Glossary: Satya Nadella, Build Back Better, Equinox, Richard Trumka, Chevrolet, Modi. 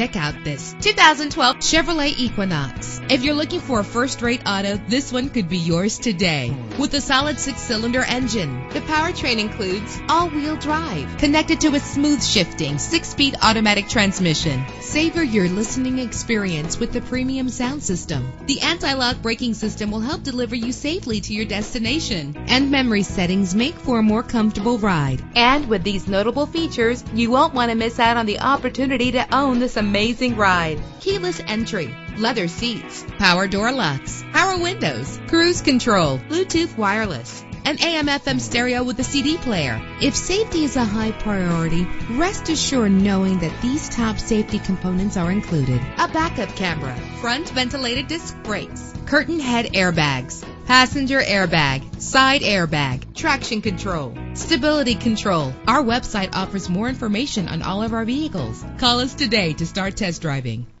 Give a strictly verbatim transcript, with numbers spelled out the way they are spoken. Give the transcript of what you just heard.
check out this two thousand twelve Chevrolet Equinox. If you're looking for a first-rate auto, this one could be yours today. With a solid six-cylinder engine, the powertrain includes all-wheel drive connected to a smooth-shifting six-speed automatic transmission. Savor your listening experience with the premium sound system. The anti-lock braking system will help deliver you safely to your destination, and memory settings make for a more comfortable ride. And with these notable features, you won't want to miss out on the opportunity to own this amazing ride. Keyless entry, leather seats, power door locks, power windows, cruise control, Bluetooth wireless, an A M F M stereo with a C D player. If safety is a high priority, rest assured knowing that these top safety components are included: a backup camera, front ventilated disc brakes, curtain head airbags, passenger airbag, side airbag, traction control, stability control. Our website offers more information on all of our vehicles. Call us today to start test driving.